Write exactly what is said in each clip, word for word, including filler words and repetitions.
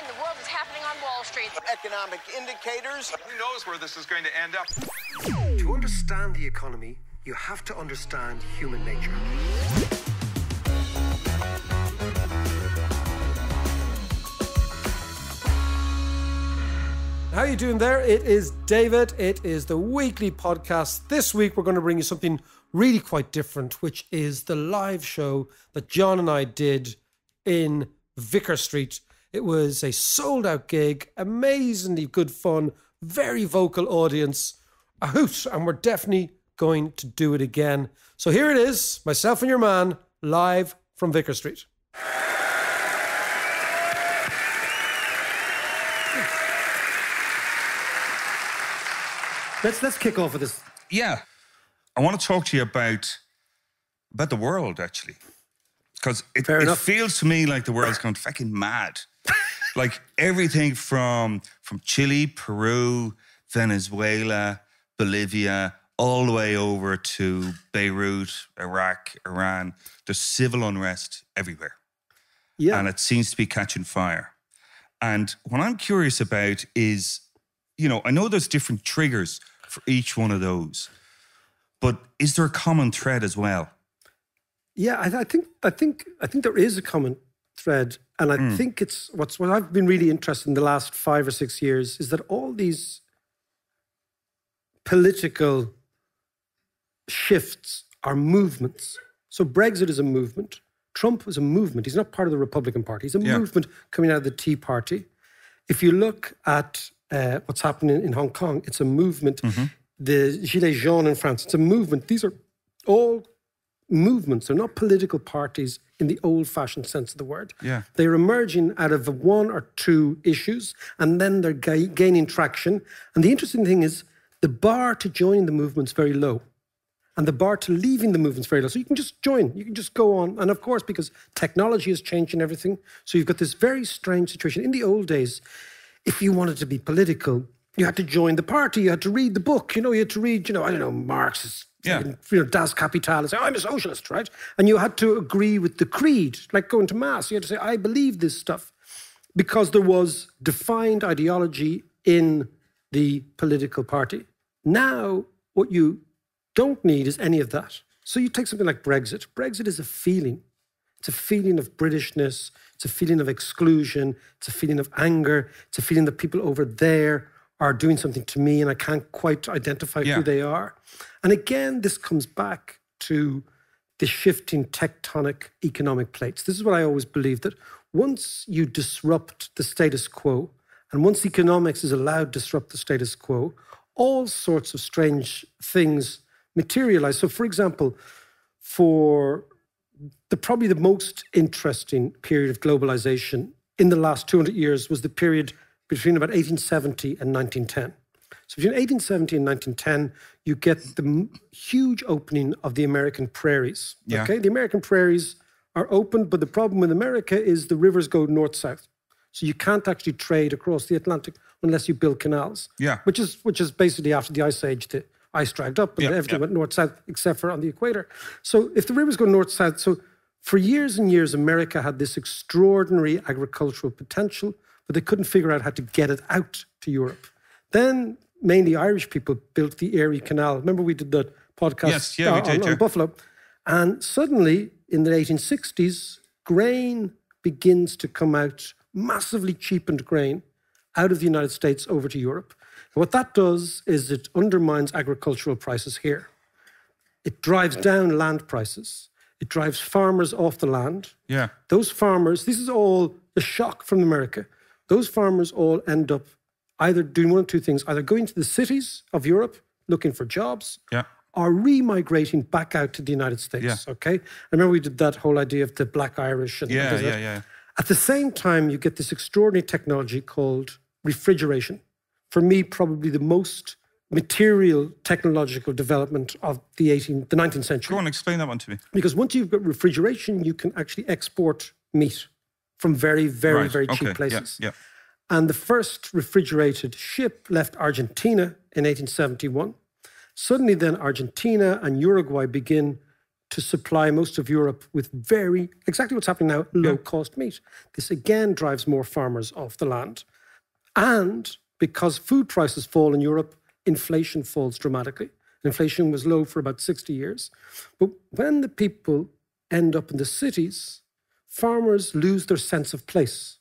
in the world is happening on Wall Street. Economic indicators. Who knows where this is going to end up? To understand the economy, you have to understand human nature. How are you doing there? It is David. It is the weekly podcast. This week, we're going to bring you something really quite different, which is the live show that John and I did in Vicar Street. It was a sold-out gig, amazingly good fun, very vocal audience, a hoot, and we're definitely going to do it again. So here it is, myself and your man, live from Vicar Street. Let's let's kick off with this. Yeah. I want to talk to you about, about the world, actually. Because it, it feels to me like the world's gone fucking mad. Like everything from, from Chile, Peru, Venezuela, Bolivia, all the way over to Beirut, Iraq, Iran. There's civil unrest everywhere. Yeah. And it seems to be catching fire. And what I'm curious about is, you know, I know there's different triggers for each one of those. But is there a common thread as well? Yeah, I, th I think I think I think there is a common thread, and I mm. think it's what's what I've been really interested in the last five or six years is that all these political shifts are movements. So Brexit is a movement. Trump was a movement. He's not part of the Republican Party. He's a yeah. movement coming out of the Tea Party. If you look at uh, what's happening in Hong Kong, it's a movement. Mm-hmm. The Gilets Jaunes in France, it's a movement. These are all movements. They're not political parties in the old-fashioned sense of the word. Yeah. They're emerging out of one or two issues, and then they're ga gaining traction. And the interesting thing is the bar to joining the movement's very low, and the bar to leaving the movement's very low. So you can just join. You can just go on. And of course, because technology is changing everything, so you've got this very strange situation. In the old days, if you wanted to be political, you had to join the party. You had to read the book. You know, you had to read, you know, I don't know, Marx, yeah. you know, Das Kapital, and say, oh, I'm a socialist, right? And you had to agree with the creed, like going to mass. You had to say, I believe this stuff, because there was defined ideology in the political party. Now, what you don't need is any of that. So you take something like Brexit. Brexit is a feeling. It's a feeling of Britishness. It's a feeling of exclusion. It's a feeling of anger. It's a feeling that people over there are doing something to me and I can't quite identify yeah. who they are. And again, this comes back to the shifting tectonic economic plates. This is what I always believe, that once you disrupt the status quo, and once economics is allowed to disrupt the status quo, all sorts of strange things materialize. So for example, for the probably the most interesting period of globalization in the last two hundred years was the period between about eighteen seventy and nineteen ten. So between eighteen seventy and nineteen ten, you get the huge opening of the American prairies. Yeah. Okay, the American prairies are opened, but the problem with America is the rivers go north-south. So you can't actually trade across the Atlantic unless you build canals. Yeah. Which is, which is basically after the Ice Age, the ice dragged up and yep, everything yep. went north-south except for on the equator. So if the rivers go north-south, so for years and years, America had this extraordinary agricultural potential, but they couldn't figure out how to get it out to Europe. Then mainly Irish people built the Erie Canal. Remember we did that podcast yes, yeah, on, we did, on yeah. Buffalo? And suddenly in the eighteen sixties, grain begins to come out, massively cheapened grain, out of the United States over to Europe. And what that does is it undermines agricultural prices here. It drives down land prices. It drives farmers off the land. Yeah. Those farmers, this is all a shock from America. Those farmers all end up either doing one of two things, either going to the cities of Europe looking for jobs yeah. or re-migrating back out to the United States, yeah. okay? I remember we did that whole idea of the Black Irish. And yeah, yeah, yeah. At the same time, you get this extraordinary technology called refrigeration. For me, probably the most material technological development of the eighteenth, the nineteenth century. Go on, explain that one to me. Because once you've got refrigeration, you can actually export meat from very, very, right. very cheap okay. places. Yeah. Yeah. And the first refrigerated ship left Argentina in eighteen seventy-one. Suddenly then Argentina and Uruguay begin to supply most of Europe with very, exactly what's happening now, low-cost meat. This again drives more farmers off the land. And because food prices fall in Europe, inflation falls dramatically. Inflation was low for about sixty years. But when the people end up in the cities, farmers lose their sense of place,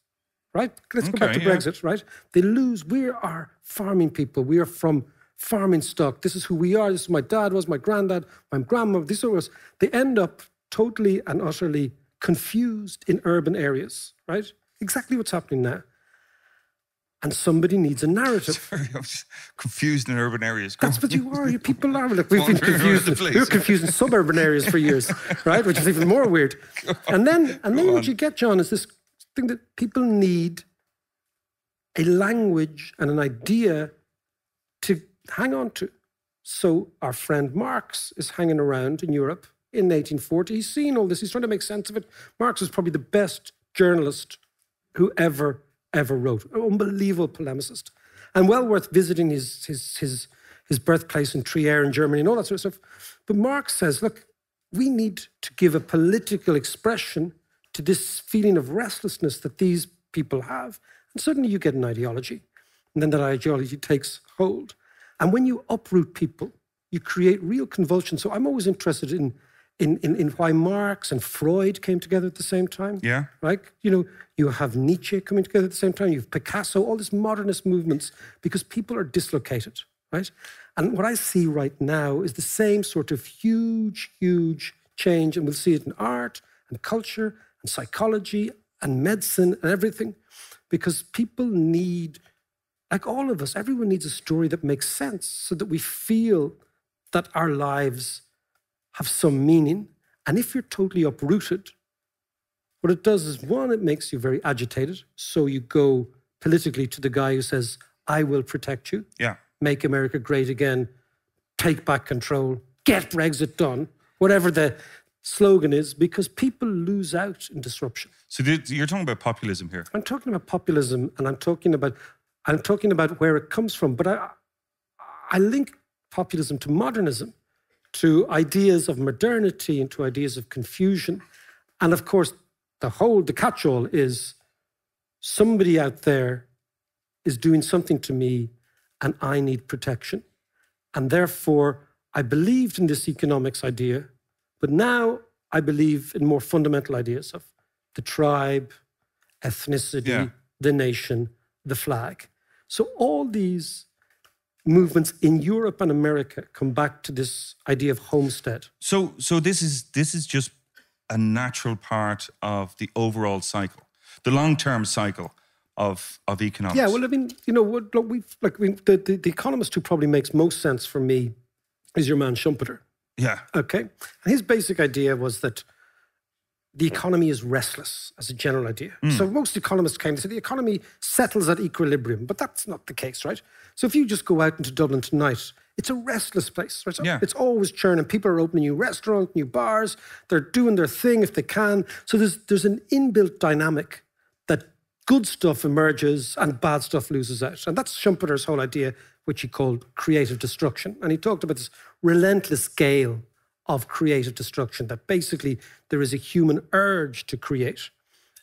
right? Let's okay, go back to yeah. Brexit, right? They lose, we are farming people. We are from farming stock. This is who we are. This is my dad was, my granddad, my grandma, this was. They end up totally and utterly confused in urban areas, right? Exactly what's happening now. And somebody needs a narrative. Sorry, I'm confused in urban areas. Go That's on. What you are. You people are. Look, we've been confused. We were confused in suburban areas for years, right? Which is even more weird. And then, and then what you get, John, is this thing that people need a language and an idea to hang on to. So our friend Marx is hanging around in Europe in eighteen forty. He's seen all this. He's trying to make sense of it. Marx is probably the best journalist who ever... ever wrote. An unbelievable polemicist. And well worth visiting his, his, his, his birthplace in Trieste in Germany and all that sort of stuff. But Marx says, look, we need to give a political expression to this feeling of restlessness that these people have. And suddenly you get an ideology. And then that ideology takes hold. And when you uproot people, you create real convulsion. So I'm always interested in In, in, in why Marx and Freud came together at the same time. Yeah. Right? You know, you have Nietzsche coming together at the same time, you have Picasso, all these modernist movements, because people are dislocated, right? And what I see right now is the same sort of huge, huge change, and we'll see it in art and culture and psychology and medicine and everything, because people need, like all of us, everyone needs a story that makes sense so that we feel that our lives have some meaning. And if you're totally uprooted, what it does is, one, it makes you very agitated. So you go politically to the guy who says, I will protect you. Yeah. Make America great again. Take back control. Get Brexit done. Whatever the slogan is, because people lose out in disruption. So you're talking about populism here. I'm talking about populism, and I'm talking about, I'm talking about where it comes from. But I, I link populism to modernism, to ideas of modernity and to ideas of confusion. And of course, the whole, the catch-all is somebody out there is doing something to me and I need protection. And therefore, I believed in this economics idea, but now I believe in more fundamental ideas of the tribe, ethnicity, yeah. the nation, the flag. So all these movements in Europe and America come back to this idea of homestead. So, so this is this is just a natural part of the overall cycle, the long-term cycle of of economics. Yeah, well, I mean, you know, what we like, we, the, the the economist who probably makes most sense for me is your man Schumpeter. Yeah. Okay, and his basic idea was that the economy is restless as a general idea. Mm. So most economists came to say the economy settles at equilibrium, but that's not the case, right? So if you just go out into Dublin tonight, it's a restless place, right? So yeah. It's always churning. People are opening new restaurants, new bars. They're doing their thing if they can. So there's, there's an inbuilt dynamic that good stuff emerges and bad stuff loses out. And that's Schumpeter's whole idea, which he called creative destruction. And he talked about this relentless gale of creative destruction, that basically there is a human urge to create.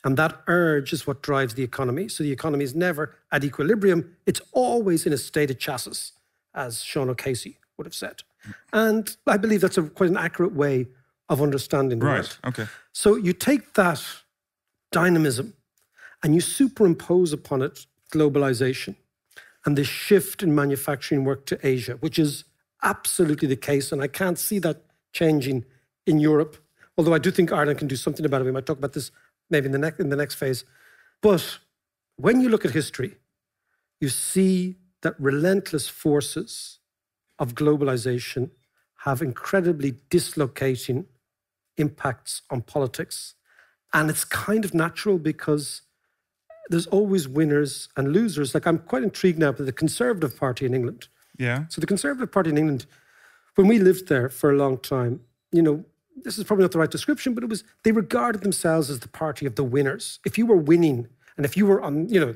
And that urge is what drives the economy. So the economy is never at equilibrium. It's always in a state of chassis, as Éamon Casey would have said. And I believe that's a, quite an accurate way of understanding the world. Right, okay. So you take that dynamism and you superimpose upon it globalization and the shift in manufacturing work to Asia, which is absolutely the case. And I can't see that changing in Europe, although I do think Ireland can do something about it. We might talk about this maybe in the next in the next phase. But when you look at history, you see that relentless forces of globalization have incredibly dislocating impacts on politics. And it's kind of natural because there's always winners and losers. Like, I'm quite intrigued now by the Conservative Party in England. Yeah. So the Conservative Party in England, when we lived there for a long time, you know, this is probably not the right description, but it was, they regarded themselves as the party of the winners. If you were winning, and if you were on, you know,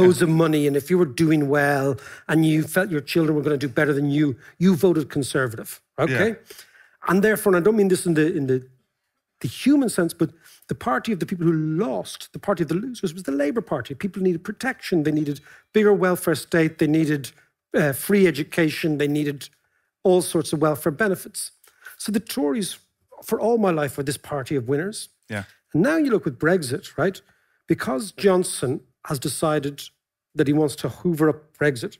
loads yeah. of money, and if you were doing well, and you felt your children were going to do better than you, you voted Conservative, okay? Yeah. And therefore, and I don't mean this in the in the, the human sense, but the party of the people who lost, the party of the losers, was the Labour Party. People needed protection. They needed bigger welfare state. They needed uh, free education. They needed all sorts of welfare benefits. So the Tories, for all my life, were this party of winners. Yeah. And now you look with Brexit, right? Because Johnson has decided that he wants to hoover up Brexit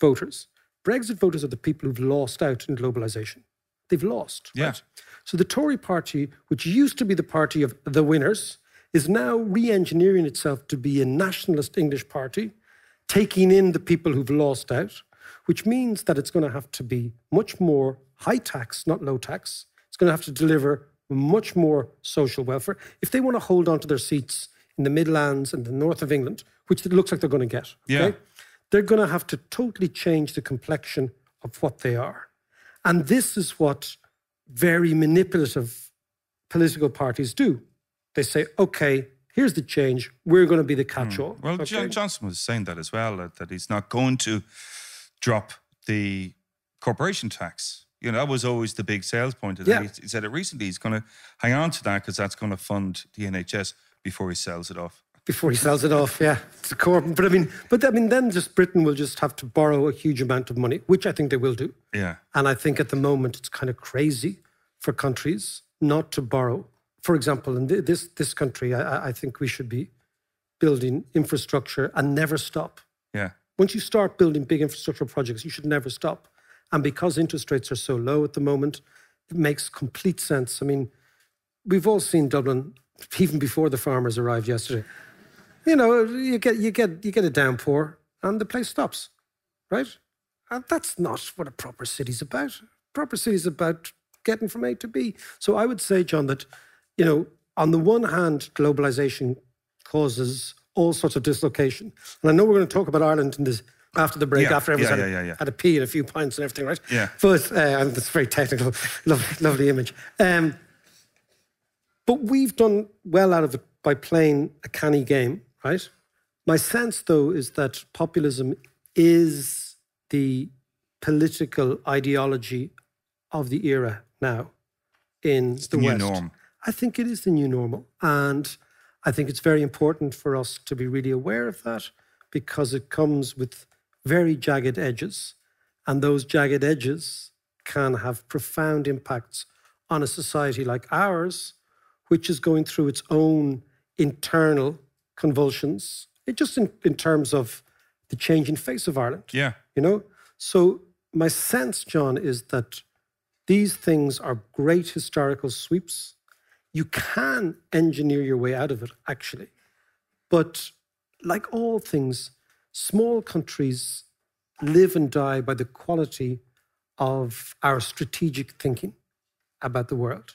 voters, Brexit voters are the people who've lost out in globalization. They've lost. Yeah. Right? So the Tory party, which used to be the party of the winners, is now re-engineering itself to be a nationalist English party, taking in the people who've lost out, which means that it's going to have to be much more high tax, not low tax. It's going to have to deliver much more social welfare if they want to hold on to their seats in the Midlands and the north of England, which it looks like they're going to get. Okay? Yeah. They're going to have to totally change the complexion of what they are. And this is what very manipulative political parties do. They say, okay, here's the change. We're going to be the catch-all. Mm. Well, okay. John Johnson was saying that as well, that, that he's not going to drop the corporation tax. You know, that was always the big sales point. Yeah. He, he said it recently. He's going to hang on to that because that's going to fund the N H S before he sells it off. Before he sells it off, yeah, it's a corp. But I mean, but I mean, then just Britain will just have to borrow a huge amount of money, which I think they will do. Yeah. And I think at the moment it's kind of crazy for countries not to borrow. For example, in this this country, I, I think we should be building infrastructure and never stop. Yeah. Once you start building big infrastructure projects, you should never stop. And because interest rates are so low at the moment, it makes complete sense. I mean, we've all seen Dublin even before the farmers arrived yesterday. You know, you get you get you get a downpour and the place stops, right? And that's not what a proper city's about. Proper city's about getting from A to B. So I would say, John, that, you know, on the one hand, globalization causes all sorts of dislocation. And I know we're going to talk about Ireland in this after the break, yeah, after everyone's yeah, had, yeah, yeah, yeah. had a pee and a few pints and everything, right? Yeah. But uh, and that's very technical, lovely, lovely image. Um, but we've done well out of it by playing a canny game. Right? My sense, though, is that populism is the political ideology of the era now in the West. It's the new norm. I think it is the new normal. And I think it's very important for us to be really aware of that because it comes with very jagged edges. And those jagged edges can have profound impacts on a society like ours, which is going through its own internal convulsions, it just in, in terms of the changing face of Ireland. Yeah. You know? So my sense, John, is that these things are great historical sweeps. You can engineer your way out of it, actually. But like all things, small countries live and die by the quality of our strategic thinking about the world.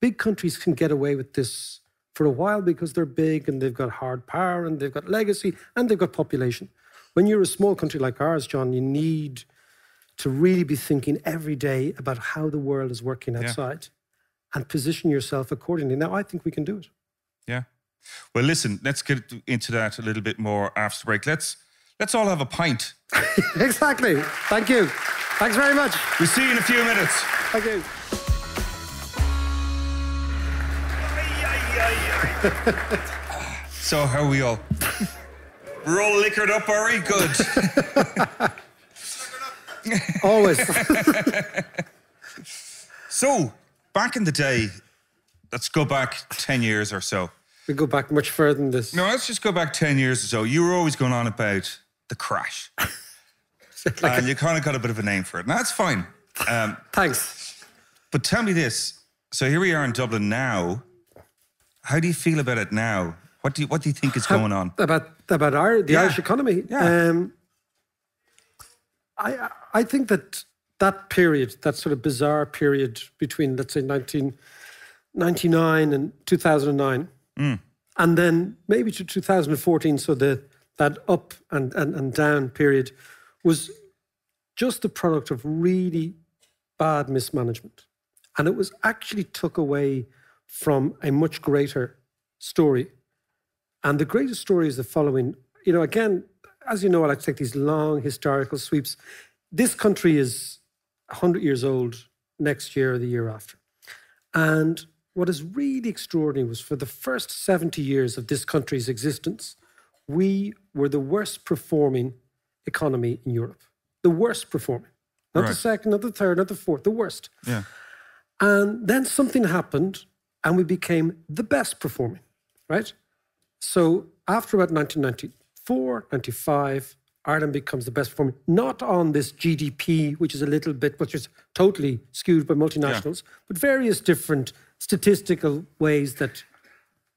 Big countries can get away with this for a while because they're big and they've got hard power and they've got legacy and they've got population. When you're a small country like ours, John, you need to really be thinking every day about how the world is working outside yeah. and position yourself accordingly. Now, I think we can do it. Yeah. Well, listen, let's get into that a little bit more after the break. Let's, let's all have a pint. Exactly. Thank you. Thanks very much. We'll see you in a few minutes. Thank you. So how are we all? We're all liquored up, are we? Good. Always. So, back in the day, let's go back ten years or so. We go back much further than this. No, let's just go back ten years or so. You were always going on about the crash. like and you kind of got a bit of a name for it. Now, that's fine. Um, Thanks. But tell me this. So here we are in Dublin now. How do you feel about it now? What do you what do you think is going on about about our, the yeah. Irish economy? Yeah. Um, I I think that that period, that sort of bizarre period between let's say nineteen ninety-nine and two thousand nine, mm. and then maybe to two thousand fourteen. So the that up and, and and down period was just the product of really bad mismanagement, and it was actually took away from a much greater story. And the greatest story is the following. You know, again, as you know, I like to take these long historical sweeps. This country is one hundred years old next year or the year after. And what is really extraordinary was for the first seventy years of this country's existence, we were the worst performing economy in Europe. The worst performing. Not right. the second, not the third, not the fourth, the worst. Yeah. And then something happened and we became the best performing, right? So after about nineteen ninety-four, ninety-five, Ireland becomes the best performing, not on this G D P, which is a little bit, which is totally skewed by multinationals, yeah. but various different statistical ways that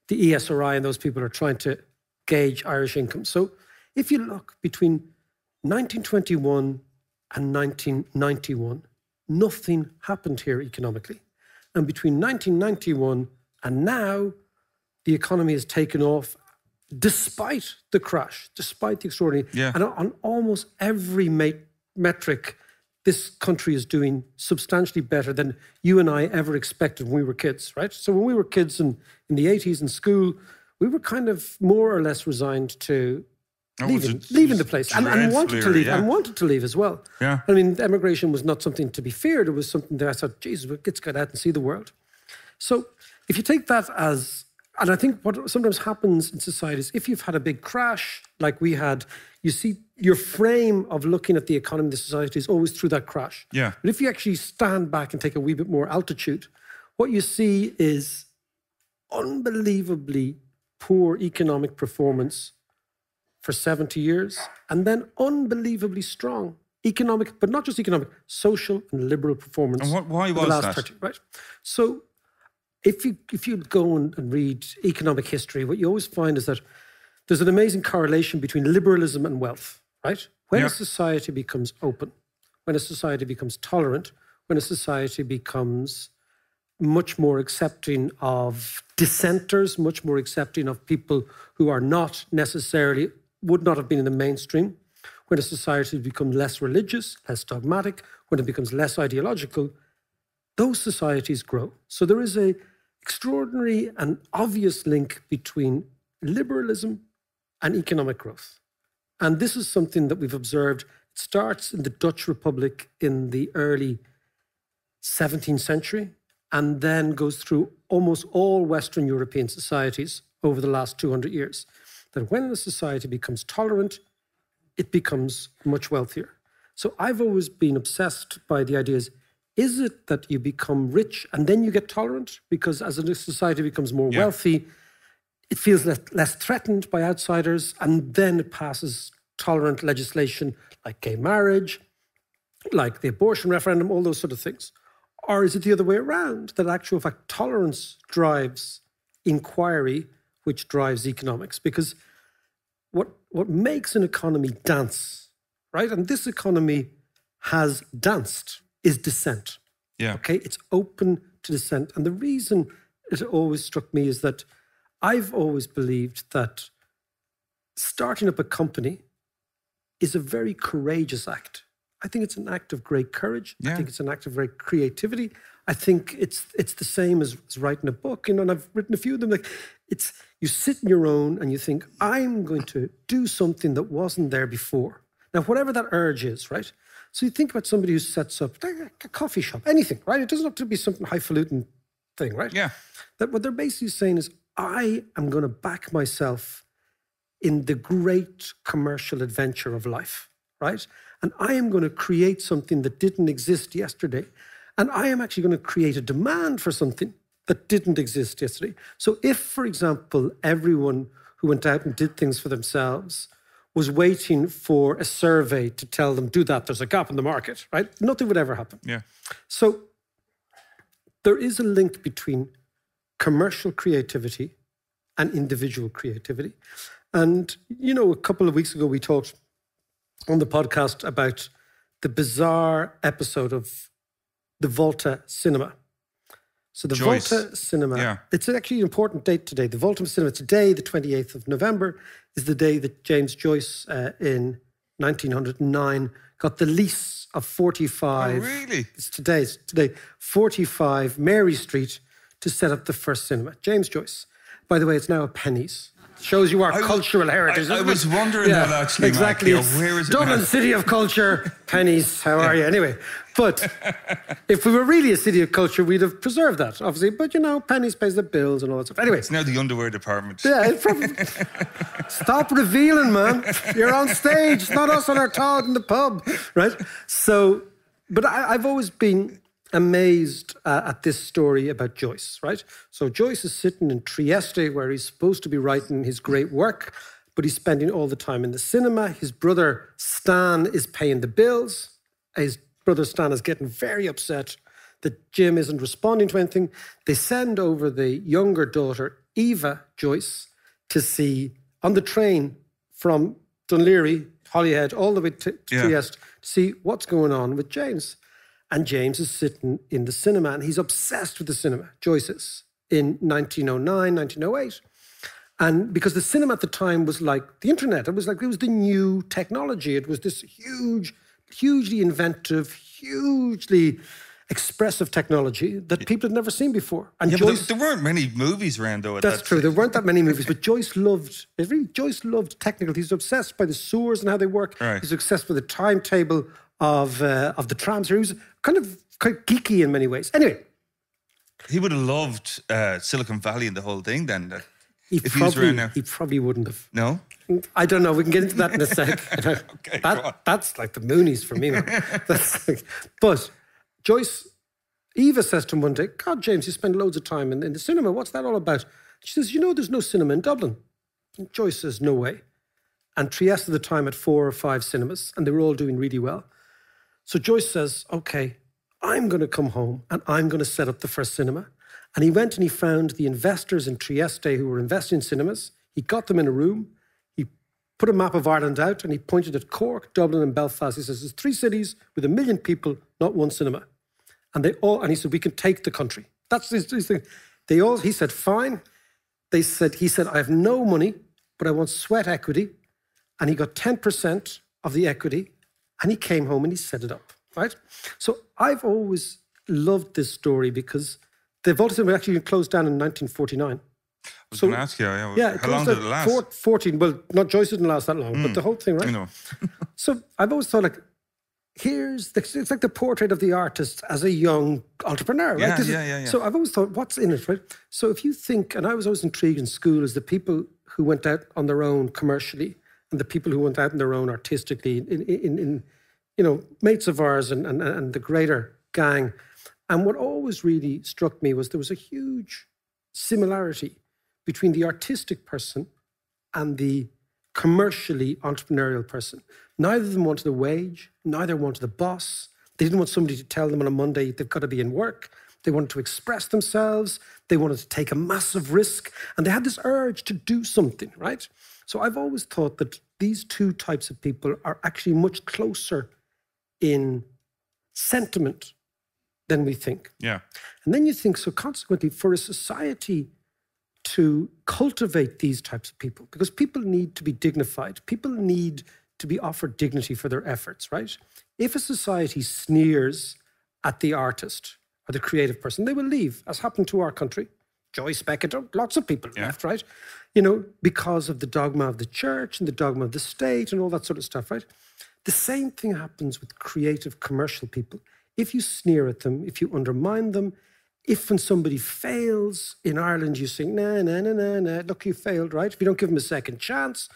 the E S R I and those people are trying to gauge Irish income. So if you look between nineteen twenty-one and nineteen ninety-one, nothing happened here economically. And between nineteen ninety-one and now, the economy has taken off despite the crash, despite the extraordinary. Yeah. And on almost every metric, this country is doing substantially better than you and I ever expected when we were kids, right? So when we were kids in, in the eighties in school, we were kind of more or less resigned to oh, leaving, it, leaving the place. And, and wanted to leave, yeah. and wanted to leave as well. Yeah. I mean, emigration was not something to be feared. It was something that I thought, Jesus, let's get out and see the world. So if you take that as... And I think what sometimes happens in society is if you've had a big crash like we had, you see your frame of looking at the economy and the society is always through that crash. Yeah. But if you actually stand back and take a wee bit more altitude, what you see is unbelievably poor economic performance for seventy years and then unbelievably strong economic, but not just economic, social and liberal performance. And what, why was that? thirty, right? So... If you, if you go and read economic history, what you always find is that there's an amazing correlation between liberalism and wealth, right? When yeah. a society becomes open, when a society becomes tolerant, when a society becomes much more accepting of dissenters, much more accepting of people who are not necessarily, would not have been in the mainstream, when a society becomes less religious, less dogmatic, when it becomes less ideological, those societies grow. So there is a extraordinary and obvious link between liberalism and economic growth. And this is something that we've observed. It starts in the Dutch Republic in the early seventeenth century and then goes through almost all Western European societies over the last two hundred years. That when a society becomes tolerant, it becomes much wealthier. So I've always been obsessed by the ideas, is it that you become rich and then you get tolerant? Because as a society becomes more yeah. wealthy, it feels less, less threatened by outsiders, and then it passes tolerant legislation like gay marriage, like the abortion referendum, all those sort of things. Or is it the other way around, that actual fact tolerance drives inquiry, which drives economics? Because what, what makes an economy dance, right? And this economy has danced, is dissent. Yeah. Okay, it's open to dissent. And the reason it always struck me is that I've always believed that starting up a company is a very courageous act. I think it's an act of great courage. Yeah. I think it's an act of great creativity. I think it's it's the same as, as writing a book. You know, and I've written a few of them. Like, it's you sit in your own and you think, I'm going to do something that wasn't there before. Now, whatever that urge is, right? So you think about somebody who sets up a coffee shop, anything, right? It doesn't have to be something highfalutin thing, right? Yeah. That what they're basically saying is, I am going to back myself in the great commercial adventure of life, right? And I am going to create something that didn't exist yesterday. And I am actually going to create a demand for something that didn't exist yesterday. So if, for example, everyone who went out and did things for themselves was waiting for a survey to tell them, do that, there's a gap in the market, right? Nothing would ever happen. Yeah. So there is a link between commercial creativity and individual creativity. And, you know, a couple of weeks ago, we talked on the podcast about the bizarre episode of the Volta Cinema. So the Joyce. Volta Cinema, yeah. it's actually an important date today. The Volta Cinema today, the twenty-eighth of November, is the day that James Joyce uh, in nineteen oh nine got the lease of forty-five. Oh, really? It's today, it's today, forty-five Mary Street to set up the first cinema. James Joyce. By the way, it's now a Penny's. Shows you our I cultural was, heritage. I, I was wondering yeah, that actually, exactly. Mark, where is it Dublin, now? City of culture, Penny's, how are you? Anyway, but if we were really a city of culture, we'd have preserved that, obviously. But, you know, Penny's pays the bills and all that stuff. Anyway. It's now the underwear department. Yeah, it's from... Stop revealing, man. You're on stage. It's not us on our toad in the pub, right? So, but I, I've always been amazed uh, at this story about Joyce, right? So Joyce is sitting in Trieste where he's supposed to be writing his great work, but he's spending all the time in the cinema. His brother Stan is paying the bills. His brother Stan is getting very upset that Jim isn't responding to anything. They send over the younger daughter, Eva Joyce, to see on the train from Dunleary, Holyhead, all the way to, to yeah. Trieste, to see what's going on with James. And James is sitting in the cinema, and he's obsessed with the cinema, Joyce is, in nineteen oh nine, nineteen oh eight. And because the cinema at the time was like the internet, it was like, it was the new technology. It was this huge, hugely inventive, hugely expressive technology that people had never seen before. And yeah, Joyce, there, there weren't many movies around, though, at That's that true, stage. There weren't that many movies, but Joyce loved, really, Joyce loved technical. He's obsessed by the sewers and how they work. Right. He's obsessed with the timetable of uh, of the trams. He was kind of quite geeky in many ways. Anyway. He would have loved uh, Silicon Valley and the whole thing then. Uh, he, if probably, he, was around now. he probably wouldn't have. No? I don't know. We can get into that in a sec. Okay, that, that's like the Moonies for me, man. That's like, but Joyce, Eva says to him one day, God, James, you spend loads of time in, in the cinema. What's that all about? She says, you know, there's no cinema in Dublin. And Joyce says, no way. And Trieste at the time had four or five cinemas, and they were all doing really well. So Joyce says, okay, I'm going to come home and I'm going to set up the first cinema. And he went and he found the investors in Trieste who were investing in cinemas. He got them in a room. He put a map of Ireland out and he pointed at Cork, Dublin and Belfast. He says, there's three cities with a million people, not one cinema. And they all, and he said, we can take the country. That's his, his thing. They all, he said, fine. They said, he said, I have no money, but I want sweat equity. And he got ten percent of the equity. And he came home and he set it up, right? So I've always loved this story because the Volta Cinema actually closed down in nineteen forty-nine. I was so, going to ask you, yeah, yeah, how long did it last? fourteen, well, not Joyce didn't last that long, mm, but the whole thing, right? I know. So I've always thought, like, here's, the, it's like the portrait of the artist as a young entrepreneur, right? Yeah, this yeah, is, yeah, yeah. So I've always thought, what's in it, right? So if you think, and I was always intrigued in school, is the people who went out on their own commercially, and the people who went out on their own artistically, in, in, in you know, mates of ours and, and, and the greater gang. And what always really struck me was there was a huge similarity between the artistic person and the commercially entrepreneurial person. Neither of them wanted the wage, neither wanted the boss. They didn't want somebody to tell them on a Monday they've got to be in work. They wanted to express themselves. They wanted to take a massive risk. And they had this urge to do something, right? So I've always thought that these two types of people are actually much closer in sentiment than we think. Yeah. And then you think, so consequently, for a society to cultivate these types of people, because people need to be dignified, people need to be offered dignity for their efforts, right? If a society sneers at the artist or the creative person, they will leave, as happened to our country. Joyce Beckett, lots of people yeah. left, right? You know, because of the dogma of the church and the dogma of the state and all that sort of stuff, right? The same thing happens with creative commercial people. If you sneer at them, if you undermine them, if when somebody fails in Ireland, you say, nah, nah, nah, nah, nah, look, you failed, right? If you don't give them a second chance,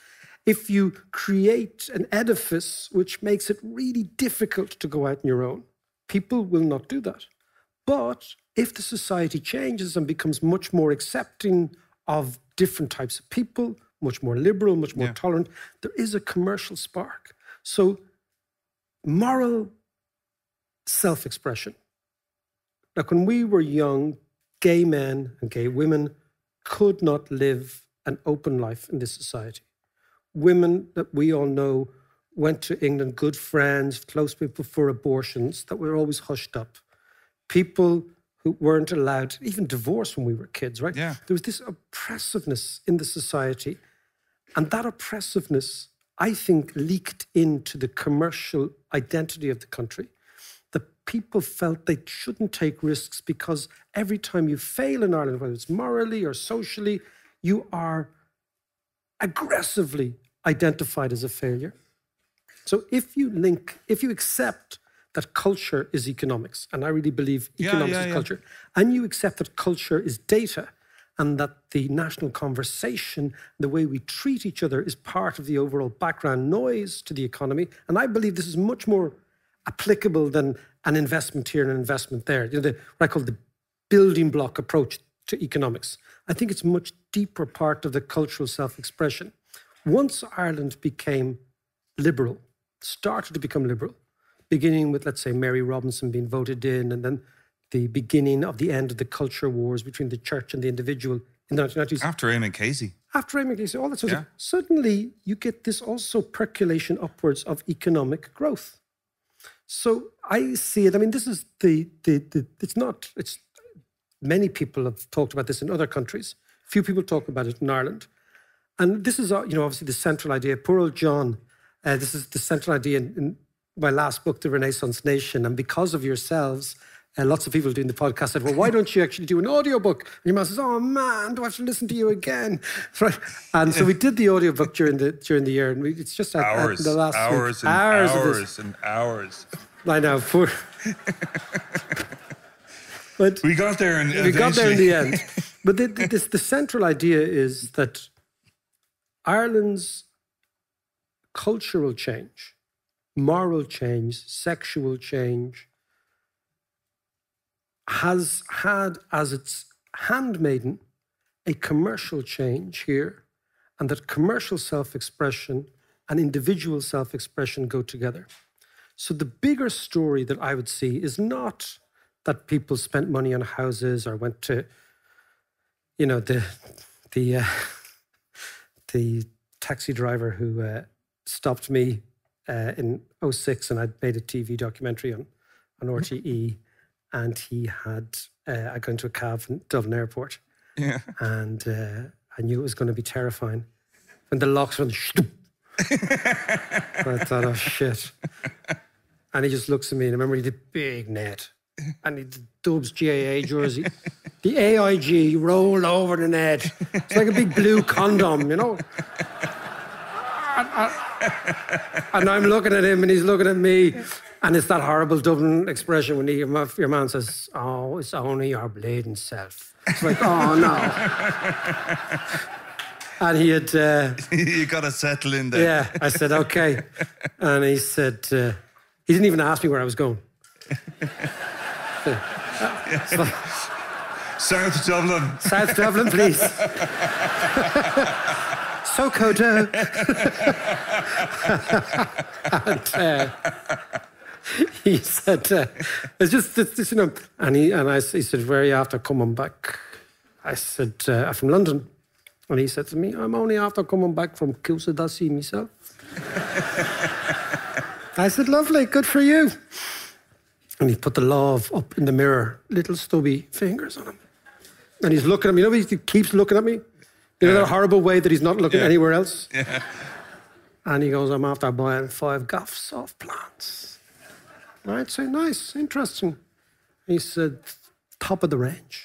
if you create an edifice which makes it really difficult to go out on your own, people will not do that. But if the society changes and becomes much more accepting of different types of people, much more liberal, much more yeah. tolerant, there is a commercial spark. So moral self-expression. Like when we were young, gay men and gay women could not live an open life in this society. Women that we all know went to England, good friends, close people for abortions, that were always hushed up. People who weren't allowed, even divorce when we were kids, right? Yeah. There was this oppressiveness in the society. And that oppressiveness, I think, leaked into the commercial identity of the country. The people felt they shouldn't take risks because every time you fail in Ireland, whether it's morally or socially, you are aggressively identified as a failure. So if you link, if you accept that culture is economics, and I really believe economics yeah, yeah, is yeah. culture, and you accept that culture is data, and that the national conversation, the way we treat each other is part of the overall background noise to the economy. And I believe this is much more applicable than an investment here and an investment there. You know, the, what I call the building block approach to economics. I think it's a much deeper part of the cultural self-expression. Once Ireland became liberal, started to become liberal, beginning with, let's say, Mary Robinson being voted in, and then the beginning of the end of the culture wars between the church and the individual in the nineteen nineties. After Éamon Casey. After Éamon Casey, all that sort yeah. of suddenly you get this also percolation upwards of economic growth. So I see it, I mean, this is the, the, the it's not, it's, many people have talked about this in other countries. Few people talk about it in Ireland. And this is, you know, obviously the central idea, poor old John, uh, this is the central idea in, in my last book, The Renaissance Nation, and because of yourselves, Uh, lots of people doing the podcast said, well, why don't you actually do an audiobook? And your mom says, oh man, do I have to listen to you again? Right. And so we did the audiobook during the during the year, and we, it's just like hours, the last hours week. And hours, hours and hours. I know, poor. But we got there in, we got there in the end. But the, the, this, the central idea is that Ireland's cultural change, moral change, sexual change, has had as its handmaiden a commercial change here, and that commercial self-expression and individual self-expression go together. So the bigger story that I would see is not that people spent money on houses or went to, you know, the the uh, the taxi driver who uh, stopped me uh, in oh six, and I'd made a T V documentary on on R T E. And he had, uh, I got into a cab from Dublin airport. Yeah. And uh, I knew it was going to be terrifying. When the locks went, I thought, oh shit. And he just looks at me, and I remember he did big net. And he did Dub's G A A jersey. The A I G rolled over the net. It's like a big blue condom, you know? And, I, and I'm looking at him, and he's looking at me. And it's that horrible Dublin expression when your man, your man says, oh, it's only our bleeding self. It's like, oh, no. And he had... Uh, you got to settle in there. Yeah, I said, okay. And he said... Uh, he didn't even ask me where I was going. So, uh, so, South Dublin. South Dublin, please. Sokoto. And... Uh, he said, uh, it's just, it's, it's, you know, and, he, and I, he said, where are you after coming back? I said, uh, I'm from London. And he said to me, I'm only after coming back from Kusadasi myself. I said, lovely, good for you. And he put the love up in the mirror, little stubby fingers on him. And he's looking at me, you know, he keeps looking at me. You know, yeah. that horrible way that he's not looking yeah. anywhere else. Yeah. And he goes, I'm after buying five gaffs off plants. And I'd say, nice, interesting. He said, top of the range.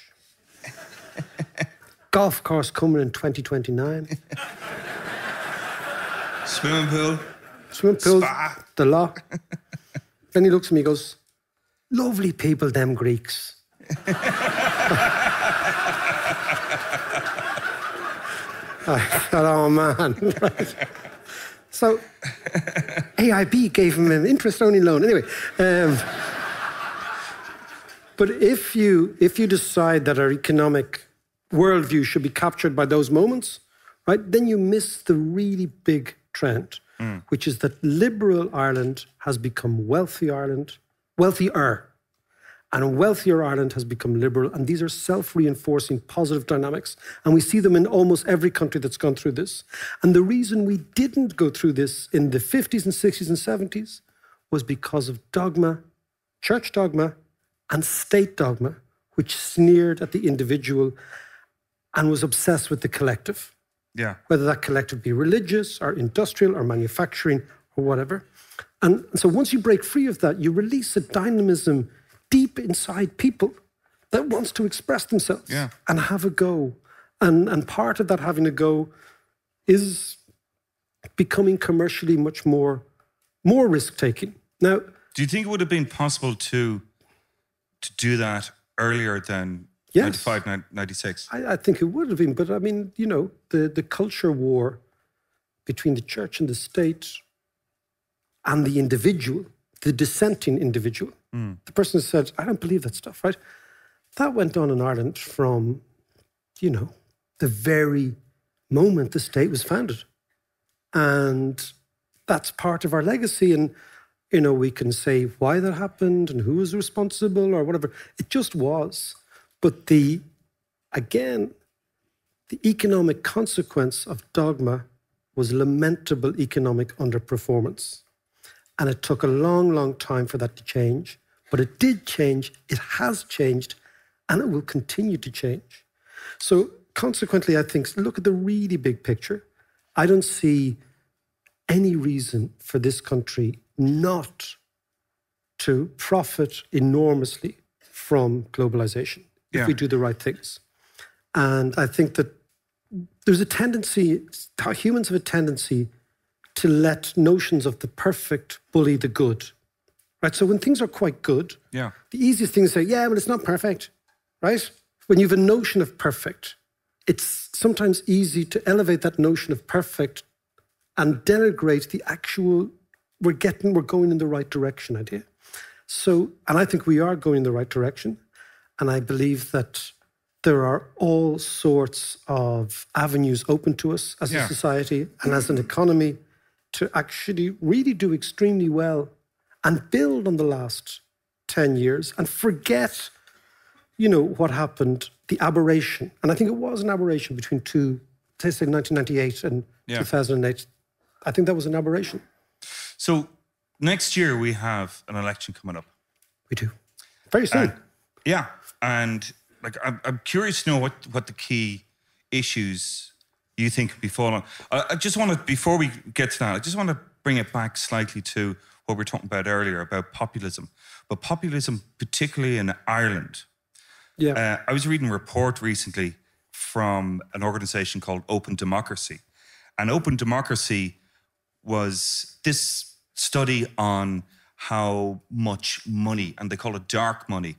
Golf course coming in twenty twenty-nine. Swimming pool. Swimming pool, spa. The lot. Then he looks at me, he goes, lovely people, them Greeks. I thought, oh, man. So A I B gave him an interest-only loan. Anyway, um, but if you, if you decide that our economic worldview should be captured by those moments, right, then you miss the really big trend, mm. which is that liberal Ireland has become wealthy Ireland, wealthier, and wealthier Ireland has become liberal, and these are self-reinforcing positive dynamics, and we see them in almost every country that's gone through this. And the reason we didn't go through this in the fifties and sixties and seventies was because of dogma, church dogma, and state dogma, which sneered at the individual and was obsessed with the collective. Yeah. Whether that collective be religious or industrial or manufacturing or whatever. And so once you break free of that, you release a dynamism deep inside people that wants to express themselves yeah. and have a go. And, and part of that having a go is becoming commercially much more, more risk-taking. Now, do you think it would have been possible to to do that earlier than yes, ninety-five, ninety-six? I, I think it would have been, but I mean, you know, the, the culture war between the church and the state and the individual, the dissenting individual, mm. the person who said, I don't believe that stuff, right? That went on in Ireland from, you know, the very moment the state was founded. And that's part of our legacy. And, you know, we can say why that happened and who was responsible or whatever. It just was. But the, again, the economic consequence of dogma was lamentable economic underperformance. And it took a long, long time for that to change. But it did change, it has changed, and it will continue to change. So consequently, I think, look at the really big picture. I don't see any reason for this country not to profit enormously from globalization yeah. if we do the right things. And I think that there's a tendency, humans have a tendency to let notions of the perfect bully the good. Right? So when things are quite good, yeah. the easiest thing is to say, yeah, well, it's not perfect, right? When you have a notion of perfect, it's sometimes easy to elevate that notion of perfect and denigrate the actual, we're getting, we're going in the right direction idea. So, and I think we are going in the right direction. And I believe that there are all sorts of avenues open to us as yeah. a society and as an economy to actually really do extremely well and build on the last ten years and forget, you know, what happened, the aberration. And I think it was an aberration between two, say nineteen ninety-eight and yeah. two thousand eight. I think that was an aberration. So next year we have an election coming up. We do. Very soon. Uh, yeah. And like, I'm, I'm curious to know what, what the key issues you think could be falling. I, I just want to, before we get to that, I just want to bring it back slightly to what we were talking about earlier about populism. But populism, particularly in Ireland. Yeah. Uh, I was reading a report recently from an organisation called Open Democracy. And Open Democracy was this study on how much money, and they call it dark money,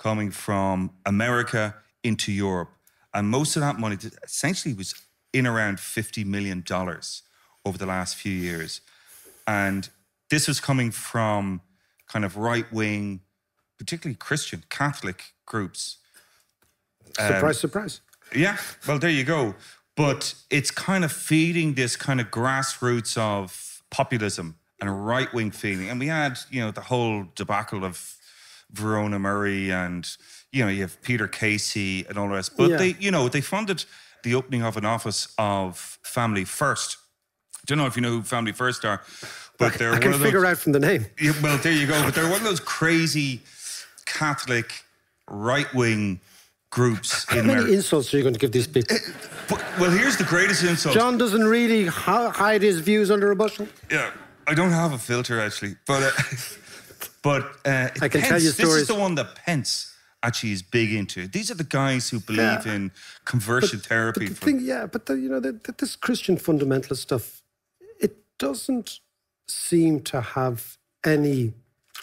coming from America into Europe. And most of that money essentially was in around fifty million dollars over the last few years. And this was coming from kind of right-wing, particularly Christian, Catholic groups. Surprise, um, surprise. Yeah, well, there you go. But it's kind of feeding this kind of grassroots of populism and a right-wing feeling. And we had, you know, the whole debacle of Verona Murray and, you know, you have Peter Casey and all the rest. But yeah. they, you know, they funded the opening of an office of Family First. Don't know if you know who Family First are, but I, they're I can one of those, figure out from the name. Yeah, well, there you go. But they're one of those crazy Catholic right-wing groups in America. How many insults are you going to give these people? But, well, here's the greatest insult. John doesn't really hide his views under a bushel. Yeah, I don't have a filter, actually. But uh, but uh, I can Pence, tell you this stories. Is the one that Pence actually is big into. These are the guys who believe yeah. in conversion but, therapy. But the thing, yeah, but the, you know, the, the, this Christian fundamentalist stuff, it doesn't seem to have any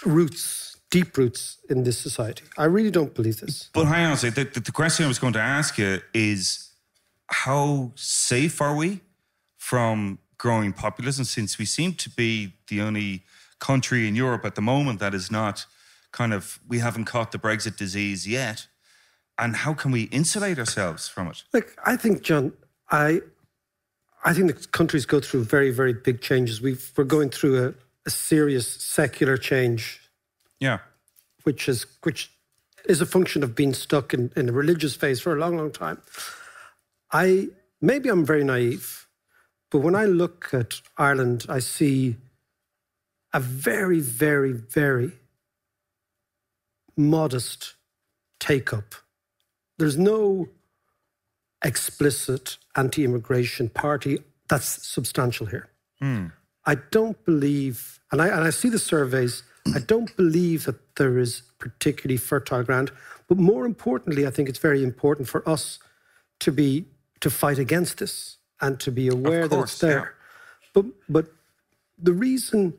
roots, deep roots in this society. I really don't believe this. But hang on a second, the, the question I was going to ask you is, how safe are we from growing populism, since we seem to be the only country in Europe at the moment that is not kind of, we haven't caught the Brexit disease yet, and how can we insulate ourselves from it? Look, I think, John, I, I think the countries go through very, very big changes. We've, we're going through a, a serious secular change. Yeah, which is which is a function of being stuck in, in a religious phase for a long, long time. I maybe I'm very naive, but when I look at Ireland, I see a very, very, very modest take-up. There's no explicit anti-immigration party that's substantial here. Mm. I don't believe, and I and I see the surveys. I don't believe that there is particularly fertile ground, but more importantly, I think it's very important for us to be to fight against this and to be aware that it's there. Yeah. But, but the reason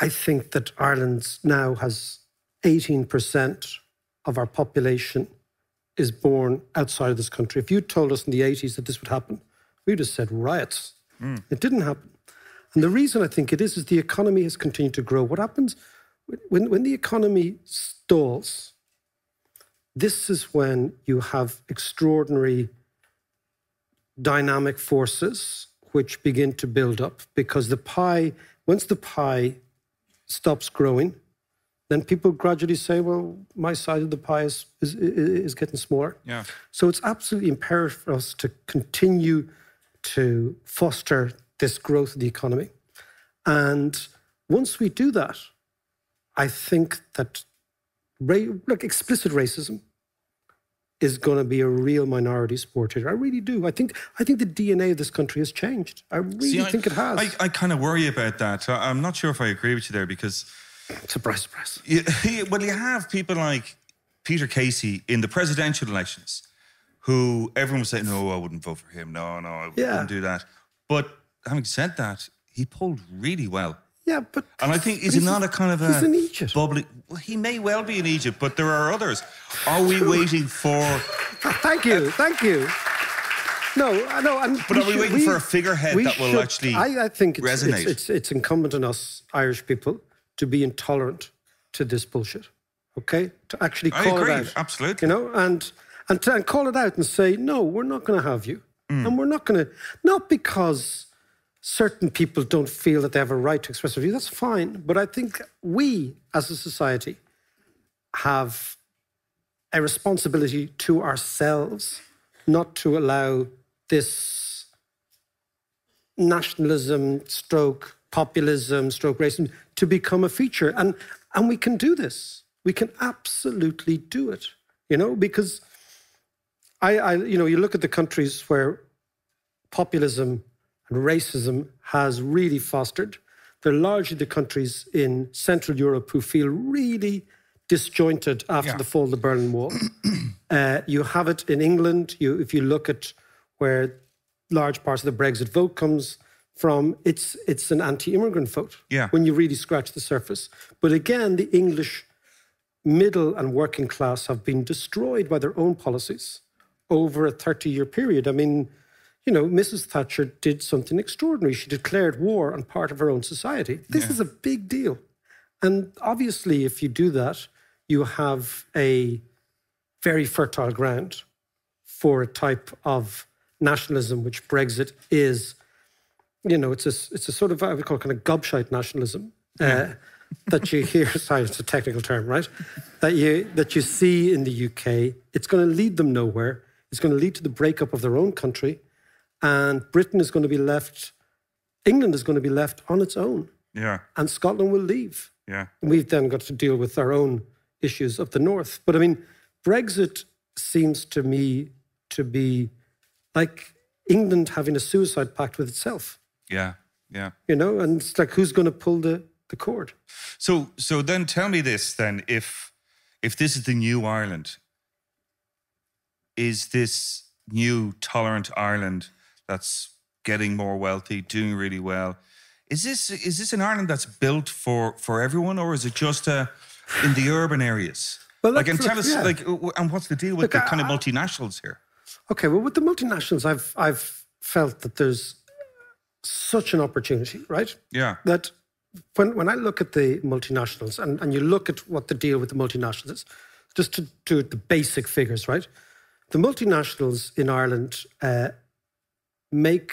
I think that Ireland now has eighteen percent of our population is born outside of this country. If you told us in the eighties that this would happen, we'd have said riots. Mm. It didn't happen. And the reason I think it is, is the economy has continued to grow. What happens when, when the economy stalls, this is when you have extraordinary dynamic forces which begin to build up, because the pie, once the pie stops growing, then people gradually say, well, my side of the pie is, is, is getting smaller. Yeah. So it's absolutely imperative for us to continue to foster this growth of the economy. And once we do that, I think that look, explicit racism is going to be a real minority sport here. I really do. I think I think the D N A of this country has changed. I really See, think I, it has. I, I kind of worry about that. I'm not sure if I agree with you there, because... Surprise, surprise. You, well, you have people like Peter Casey in the presidential elections who everyone was saying, no, I wouldn't vote for him. No, no, I yeah. wouldn't do that. But having said that, he polled really well. Yeah, but... And I think, is he not a kind of a... He's in Egypt. Bubbly, well, he may well be in Egypt, but there are others. Are we waiting for... Thank you, uh, thank you. No, no, and... But are we should, waiting we, for a figurehead that will should, actually I, I think it's, resonate? It's, it's, it's incumbent on us, Irish people, to be intolerant to this bullshit, okay? To actually call I agree, it out. Absolutely. You know, and, and, to, and call it out and say, no, we're not going to have you. Mm. And we're not going to... Not because... certain people don't feel that they have a right to express their view. That's fine. But I think we, as a society, have a responsibility to ourselves not to allow this nationalism, stroke populism, stroke racism to become a feature. And, and we can do this. We can absolutely do it, you know, because I, I you know, you look at the countries where populism racism has really fostered. They're largely the countries in Central Europe who feel really disjointed after yeah. the fall of the Berlin Wall. uh, you have it in England. You, if you look at where large parts of the Brexit vote comes from, it's, it's an anti-immigrant vote yeah. when you really scratch the surface. But again, the English middle and working class have been destroyed by their own policies over a thirty-year period. I mean... You know, Missus Thatcher did something extraordinary. She declared war on part of her own society. This yeah. is a big deal. And obviously, if you do that, you have a very fertile ground for a type of nationalism, which Brexit is. You know, it's a, it's a sort of, I would call it kind of gobshite nationalism yeah. uh, that you hear, sorry, it's a technical term, right? That you, that you see in the U K. It's going to lead them nowhere. It's going to lead to the breakup of their own country. And Britain is going to be left, England is going to be left on its own. Yeah. And Scotland will leave. Yeah. And we've then got to deal with our own issues up the north. But I mean, Brexit seems to me to be like England having a suicide pact with itself. Yeah, yeah. You know, and it's like, who's going to pull the, the cord? So, so then tell me this then, if, if this is the new Ireland, is this new tolerant Ireland that's getting more wealthy, doing really well. Is this is this an Ireland that's built for for everyone, or is it just uh, in the urban areas? Well, like, and tell us, yeah. like, and what's the deal with Look, the kind I, of multinationals here? Okay, well, with the multinationals, I've I've felt that there's such an opportunity, right? Yeah. That when when I look at the multinationals, and and you look at what the deal with the multinationals is, just to do the basic figures, right? The multinationals in Ireland. Uh, make,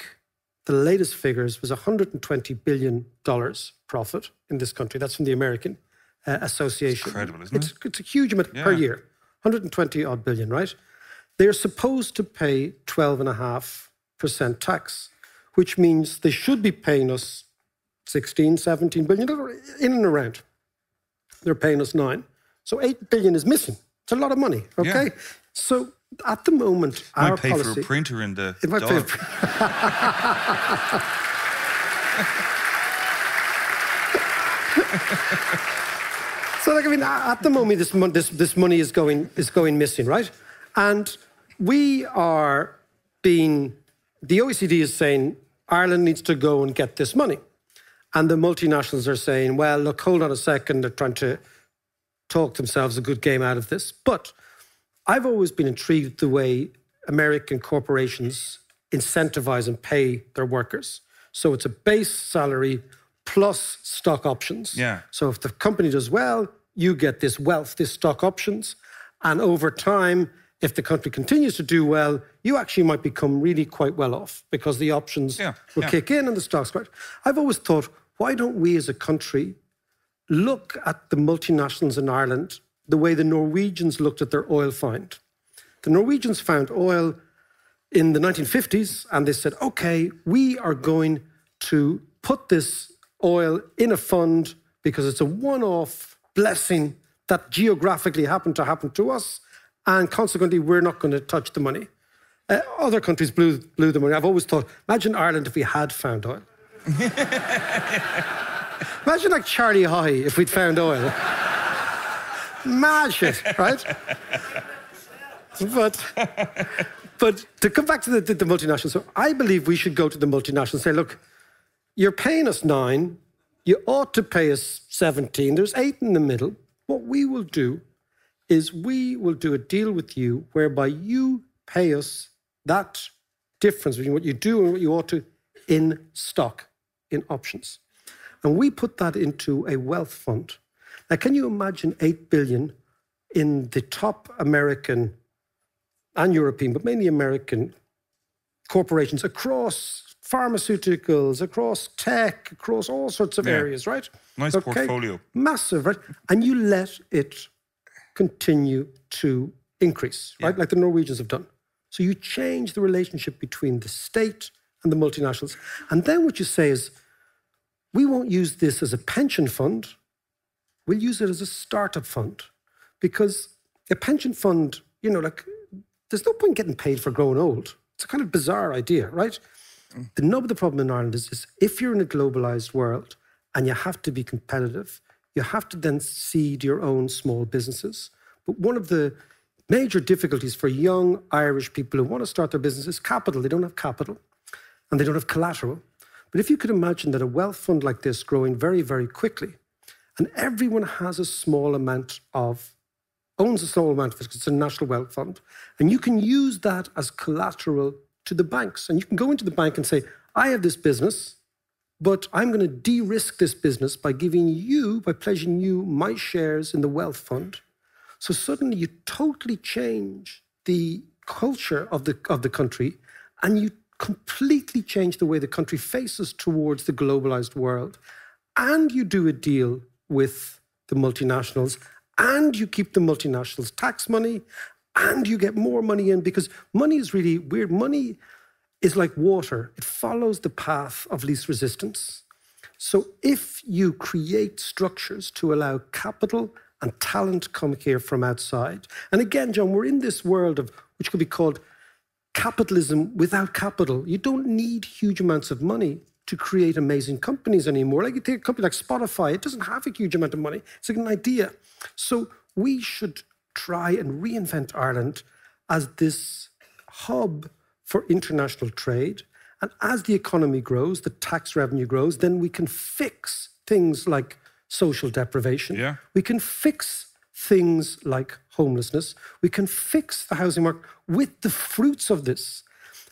the latest figures was one hundred twenty billion dollars profit in this country. That's from the American uh, Association. It's incredible, isn't it? It's, it's a huge amount yeah. per year. one hundred twenty odd billion, right? They're supposed to pay twelve point five percent tax, which means they should be paying us sixteen, seventeen billion, in and around. They're paying us nine. So eight billion is missing. It's a lot of money, okay? Yeah. So... At the moment, it might our pay policy, for a printer in the it might pay for... So, like, I mean, at the moment, this mon this this money is going is going missing, right? And we are being the O E C D is saying Ireland needs to go and get this money. And the multinationals are saying, well, look, hold on a second. They're trying to talk themselves a good game out of this. But I've always been intrigued the way American corporations incentivize and pay their workers. So it's a base salary plus stock options. Yeah. So if the company does well, you get this wealth, this stock options. And over time, if the country continues to do well, you actually might become really quite well off because the options yeah, will yeah. kick in and the stocks crash. I've always thought, why don't we as a country look at the multinationals in Ireland the way the Norwegians looked at their oil find? The Norwegians found oil in the nineteen fifties and they said, okay, we are going to put this oil in a fund because it's a one-off blessing that geographically happened to happen to us. And consequently, we're not going to touch the money. Uh, other countries blew, blew the money. I've always thought, imagine Ireland if we had found oil. Imagine like Charlie Haughey if we'd found oil. Mad shit, right? but, but to come back to the, the, the multinationals, so I believe we should go to the multinationals and say, look, you're paying us nine, you ought to pay us seventeen, there's eight in the middle. What we will do is we will do a deal with you whereby you pay us that difference between what you do and what you ought to in stock, in options. And we put that into a wealth fund. Now, can you imagine eight billion dollars in the top American and European, but mainly American corporations across pharmaceuticals, across tech, across all sorts of yeah. areas, right? Nice okay. portfolio. Massive, right? And you let it continue to increase, right? Yeah. Like the Norwegians have done. So you change the relationship between the state and the multinationals. And then what you say is, we won't use this as a pension fund. We'll use it as a startup fund. Because a pension fund, you know, like, there's no point getting paid for growing old. It's a kind of bizarre idea, right? Mm. The nub of the problem in Ireland is, is if you're in a globalized world and you have to be competitive, you have to then seed your own small businesses. But one of the major difficulties for young Irish people who want to start their business is capital. They don't have capital and they don't have collateral. But if you could imagine that a wealth fund like this growing very, very quickly, and everyone has a small amount of, owns a small amount of it because it's a national wealth fund, and you can use that as collateral to the banks. And you can go into the bank and say, I have this business, but I'm going to de-risk this business by giving you, by pledging you my shares in the wealth fund. So suddenly you totally change the culture of the, of the country and you completely change the way the country faces towards the globalized world. And you do a deal with the multinationals and you keep the multinationals' tax money and you get more money in because money is really weird. Money is like water. It follows the path of least resistance. So if you create structures to allow capital and talent come here from outside, and again, John, we're in this world of which could be called capitalism without capital. You don't need huge amounts of money to create amazing companies anymore. Like you take a company like Spotify, it doesn't have a huge amount of money. It's like an idea. So we should try and reinvent Ireland as this hub for international trade. And as the economy grows, the tax revenue grows, then we can fix things like social deprivation. Yeah. We can fix things like homelessness. We can fix the housing market with the fruits of this.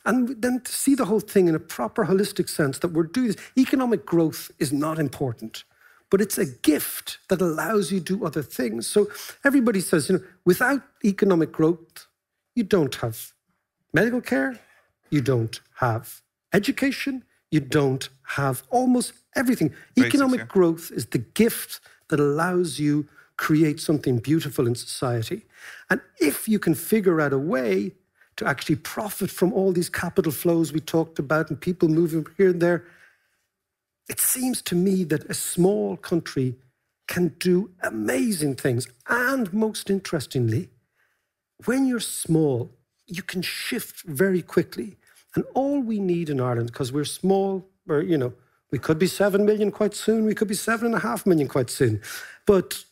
And then to see the whole thing in a proper holistic sense that we're doing this. Economic growth is not important, but it's a gift that allows you to do other things. So everybody says, you know, without economic growth, you don't have medical care. You don't have education. You don't have almost everything. Basics, Economic yeah. growth is the gift that allows you create something beautiful in society. And if you can figure out a way to actually profit from all these capital flows we talked about and people moving here and there, it seems to me that a small country can do amazing things. And most interestingly, when you're small, you can shift very quickly. And all we need in Ireland, because we're small, or, you know, we could be seven million quite soon, we could be seven and a half million quite soon. But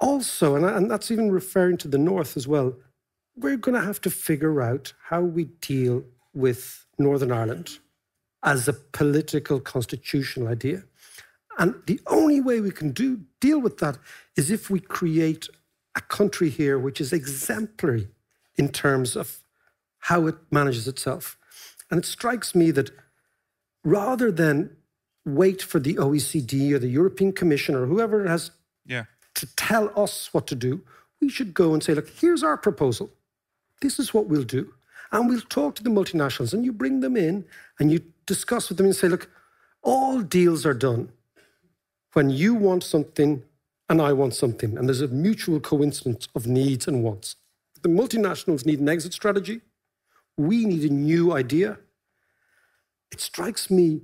also, and, and that's even referring to the north as well, we're going to have to figure out how we deal with Northern Ireland as a political constitutional idea. And the only way we can do deal with that is if we create a country here which is exemplary in terms of how it manages itself. And it strikes me that rather than wait for the O E C D or the European Commission or whoever has yeah. to tell us what to do, we should go and say, look, here's our proposal. This is what we'll do. And we'll talk to the multinationals, and you bring them in and you discuss with them and say, look, all deals are done when you want something and I want something, and there's a mutual coincidence of needs and wants. The multinationals need an exit strategy. We need a new idea. It strikes me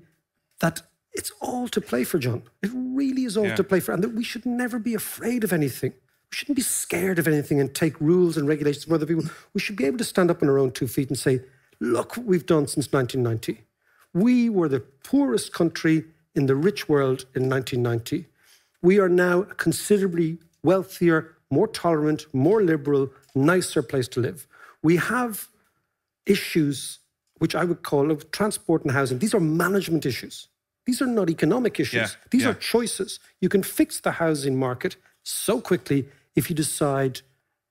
that it's all to play for, John. It really is all yeah. to play for, and that we should never be afraid of anything. We shouldn't be scared of anything and take rules and regulations from other people. We should be able to stand up on our own two feet and say, look what we've done since nineteen ninety. We were the poorest country in the rich world in nineteen ninety. We are now a considerably wealthier, more tolerant, more liberal, nicer place to live. We have issues which I would call of transport and housing. These are management issues. These are not economic issues. Yeah, These yeah. are choices. You can fix the housing market so quickly if you decide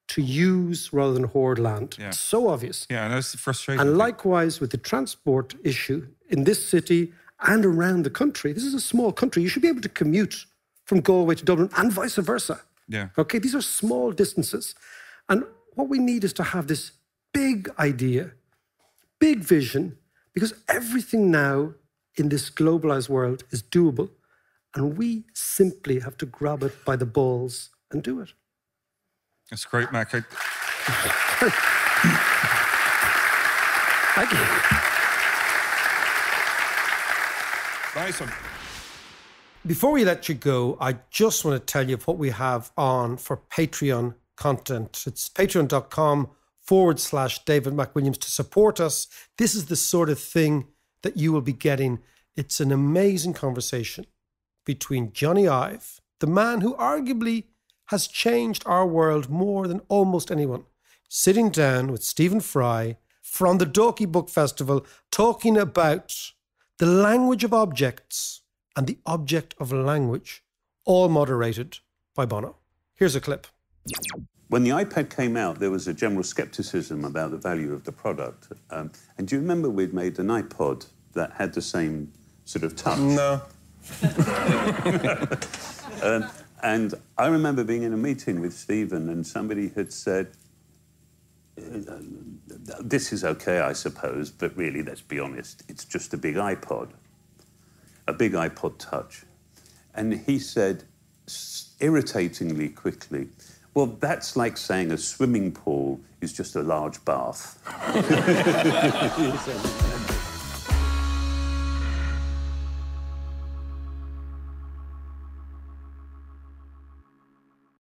to use rather than hoard land. Yeah. It's so obvious. Yeah, and that's the frustration. And likewise with the transport issue in this city and around the country. This is a small country. You should be able to commute from Galway to Dublin and vice versa. Yeah. Okay, these are small distances. And what we need is to have this big idea, big vision, because everything now in this globalized world is doable. And we simply have to grab it by the balls and do it. That's great, Mac. I... Thank you. Nice one. Before we let you go, I just want to tell you what we have on for Patreon content. It's patreon.com forward slash David McWilliams to support us. This is the sort of thing that you will be getting. It's an amazing conversation between Johnny Ive, the man who arguably has changed our world more than almost anyone, sitting down with Stephen Fry from the Dorky Book Festival, talking about the language of objects and the object of language, all moderated by Bono. Here's a clip. When the iPad came out, there was a general scepticism about the value of the product. Um, and do you remember we'd made an iPod that had the same sort of touch? No. um, and I remember being in a meeting with Stephen and somebody had said, this is okay, I suppose, but really, let's be honest, it's just a big iPod, a big iPod Touch. And he said, irritatingly quickly, well, that's like saying a swimming pool is just a large bath.